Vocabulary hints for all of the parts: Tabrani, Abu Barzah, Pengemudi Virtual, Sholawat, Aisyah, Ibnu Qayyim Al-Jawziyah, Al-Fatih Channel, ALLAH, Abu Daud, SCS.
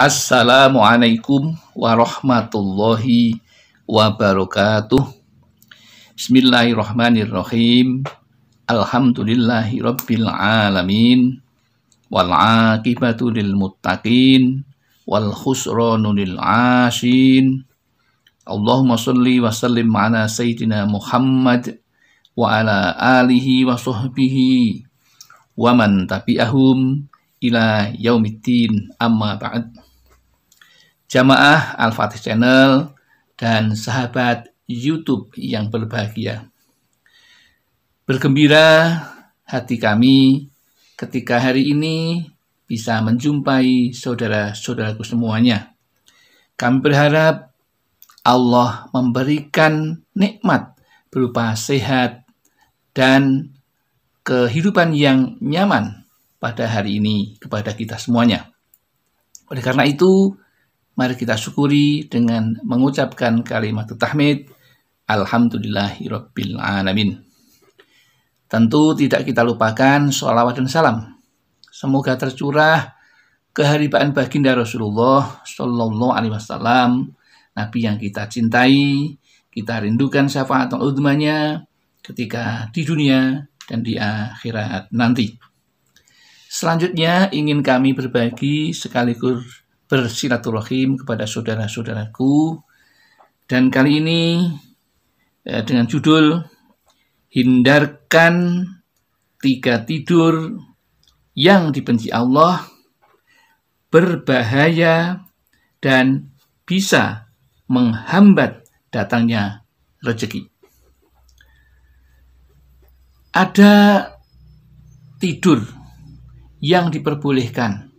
Assalamualaikum warahmatullahi wabarakatuh. Bismillahirrahmanirrahim. Alhamdulillahi rabbil alamin. Wal aqibatu lil muttaqin wal khusranu lil 'ashin. Allahumma shalli wa sallim ala sayyidina Muhammad wa ala alihi wa sahbihi wa man tabi'ahum ila yaumiddin, amma ba'd. Jamaah Al-Fatih Channel dan sahabat YouTube yang berbahagia, bergembira hati kami ketika hari ini bisa menjumpai saudara-saudaraku semuanya. Kami berharap Allah memberikan nikmat berupa sehat dan kehidupan yang nyaman pada hari ini kepada kita semuanya. Oleh karena itu, mari kita syukuri dengan mengucapkan kalimat tahmid, alhamdulillahirabbil alamin. Tentu tidak kita lupakan sholawat dan salam. Semoga tercurah keharibaan baginda Rasulullah Shallallahu Alaihi Wasallam, Nabi yang kita cintai, kita rindukan syafaat udhmanya ketika di dunia dan di akhirat nanti. Selanjutnya ingin kami berbagi sekaligus bersilaturahim kepada saudara-saudaraku, dan kali ini dengan judul hindarkan 3 tidur yang dibenci Allah, berbahaya dan bisa menghambat datangnya rezeki. Ada tidur yang diperbolehkan,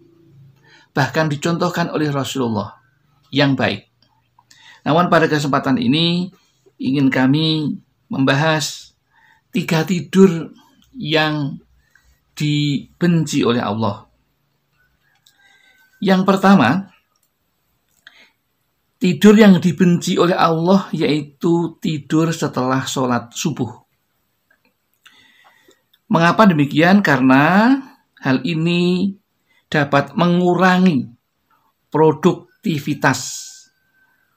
bahkan dicontohkan oleh Rasulullah yang baik. Namun pada kesempatan ini ingin kami membahas 3 tidur yang dibenci oleh Allah. Yang pertama, tidur yang dibenci oleh Allah yaitu tidur setelah sholat subuh. Mengapa demikian? Karena hal ini dapat mengurangi produktivitas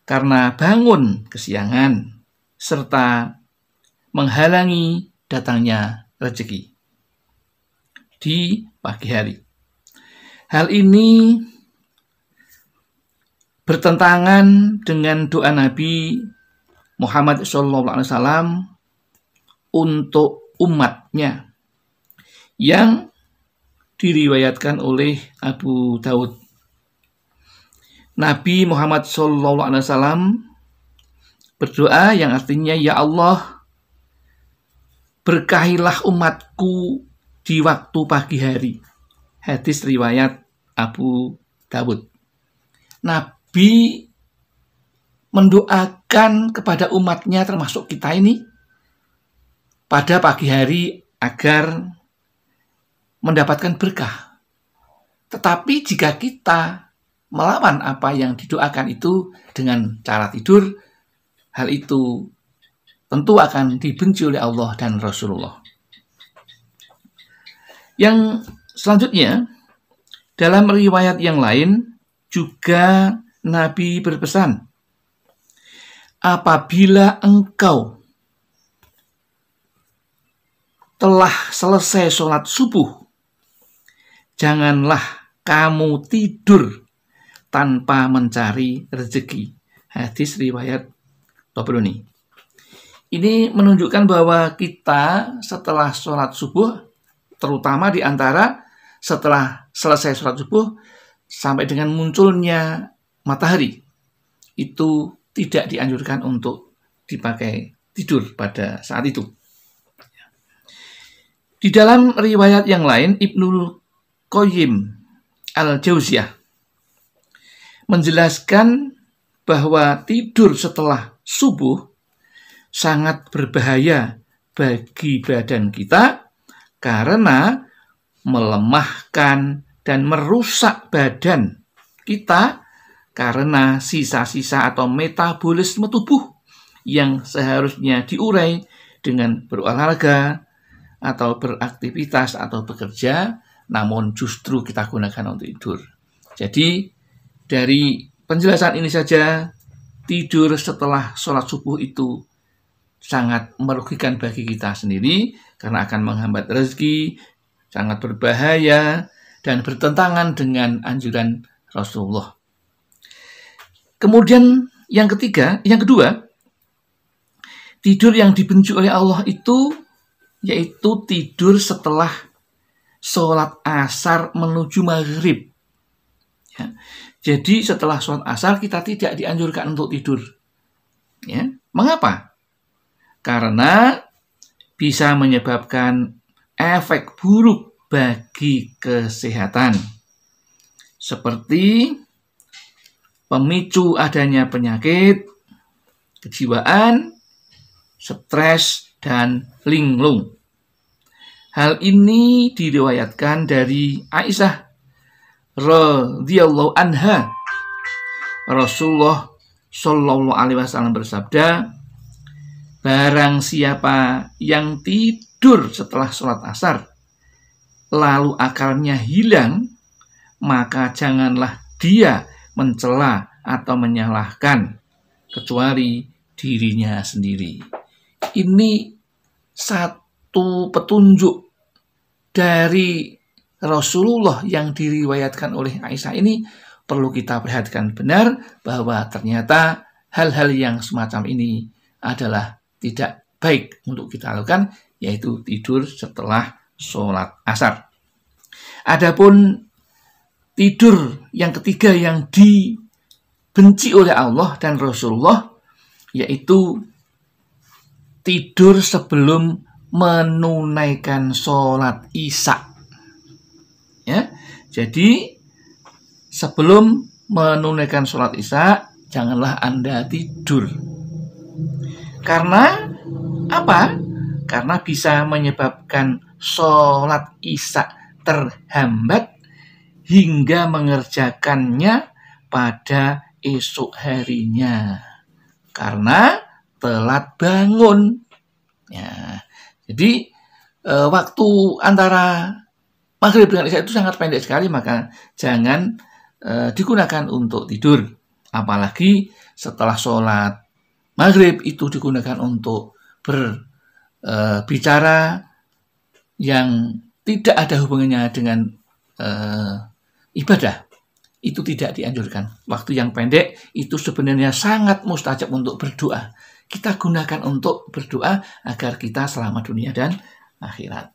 karena bangun kesiangan serta menghalangi datangnya rezeki di pagi hari. Hal ini bertentangan dengan doa Nabi Muhammad SAW untuk umatnya yang diriwayatkan oleh Abu Daud. Nabi Muhammad SAW berdoa yang artinya, ya Allah, berkahilah umatku di waktu pagi hari. Hadis riwayat Abu Daud. Nabi mendoakan kepada umatnya termasuk kita ini pada pagi hari agar mendapatkan berkah. Tetapi jika kita melawan apa yang didoakan itu dengan cara tidur, hal itu tentu akan dibenci oleh Allah dan Rasulullah. Yang selanjutnya, dalam riwayat yang lain juga Nabi berpesan, apabila engkau telah selesai sholat subuh, janganlah kamu tidur tanpa mencari rezeki. Hadis riwayat Tabrani. Ini menunjukkan bahwa kita setelah sholat subuh, terutama di antara setelah selesai sholat subuh sampai dengan munculnya matahari, itu tidak dianjurkan untuk dipakai tidur pada saat itu. Di dalam riwayat yang lain, Ibnu Qayyim Al-Jawziyah menjelaskan bahwa tidur setelah subuh sangat berbahaya bagi badan kita karena melemahkan dan merusak badan kita karena sisa-sisa atau metabolisme tubuh yang seharusnya diurai dengan berolahraga atau beraktivitas atau bekerja, namun justru kita gunakan untuk tidur. Jadi Dari penjelasan ini saja, tidur setelah sholat subuh itu sangat merugikan bagi kita sendiri karena akan menghambat rezeki, sangat berbahaya, dan bertentangan dengan anjuran Rasulullah. Kemudian yang kedua, tidur yang dibenci oleh Allah itu yaitu tidur setelah sholat asar menuju maghrib. Ya. Jadi setelah sholat asar kita tidak dianjurkan untuk tidur. Ya. Mengapa? Karena bisa menyebabkan efek buruk bagi kesehatan. Seperti pemicu adanya penyakit, kejiwaan, stres, dan linglung. Hal ini diriwayatkan dari Aisyah radhiyallahu anha. Rasulullah shallallahu alaihi wasallam bersabda, barang siapa yang tidur setelah sholat asar lalu akalnya hilang, maka janganlah dia mencela atau menyalahkan kecuali dirinya sendiri. Ini satu petunjuk dari Rasulullah yang diriwayatkan oleh Aisyah. Ini perlu kita perhatikan benar bahwa ternyata hal-hal yang semacam ini adalah tidak baik untuk kita lakukan, yaitu tidur setelah sholat asar. Adapun tidur yang ketiga yang dibenci oleh Allah dan Rasulullah yaitu tidur sebelum menunaikan sholat isya. Ya, jadi sebelum menunaikan sholat isya janganlah Anda tidur. Karena apa? Karena bisa menyebabkan sholat isya terhambat hingga mengerjakannya pada esok harinya. Karena telat bangun. Ya, jadi waktu antara maghrib dengan isya itu sangat pendek sekali, maka jangan digunakan untuk tidur. Apalagi setelah sholat maghrib itu digunakan untuk berbicara yang tidak ada hubungannya dengan ibadah. Itu tidak dianjurkan. Waktu yang pendek itu sebenarnya sangat mustajab untuk berdoa. Kita gunakan untuk berdoa agar kita selamat dunia dan akhirat.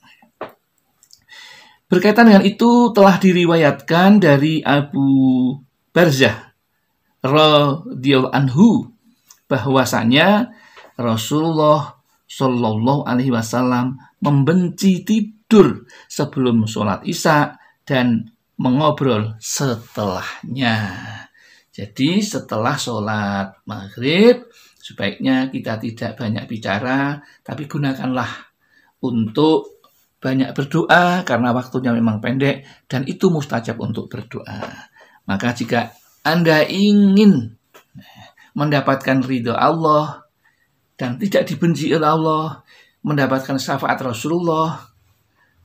Berkaitan dengan itu telah diriwayatkan dari Abu Barzah radhiyallahu anhu bahwasanya Rasulullah shallallahu alaihi wasallam membenci tidur sebelum sholat isya dan mengobrol setelahnya. Jadi setelah sholat maghrib sebaiknya kita tidak banyak bicara, tapi gunakanlah untuk banyak berdoa karena waktunya memang pendek dan itu mustajab untuk berdoa. Maka jika Anda ingin mendapatkan ridho Allah dan tidak dibenci oleh Allah, mendapatkan syafaat Rasulullah,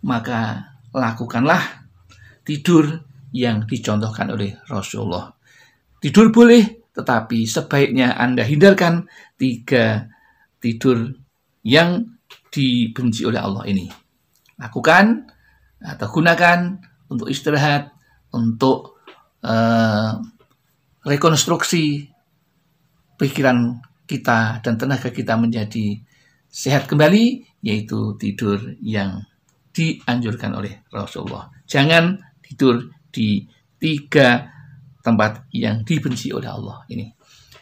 maka lakukanlah tidur yang dicontohkan oleh Rasulullah. Tidur boleh, tetapi sebaiknya Anda hindarkan tiga tidur yang dibenci oleh Allah ini. Lakukan atau gunakan untuk istirahat, untuk rekonstruksi pikiran kita dan tenaga kita menjadi sehat kembali, yaitu tidur yang dianjurkan oleh Rasulullah. Jangan tidur di tiga tempat yang dibenci oleh Allah ini.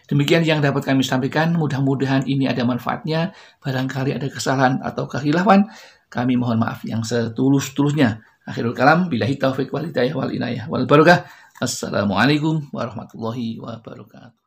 Demikian yang dapat kami sampaikan. Mudah-mudahan ini ada manfaatnya. Barangkali ada kesalahan atau kekhilafan, kami mohon maaf yang setulus-tulusnya. Akhirul kalam, billahi taufiq wal hidayah wal inayah wal barokah. Assalamualaikum warahmatullahi wabarakatuh.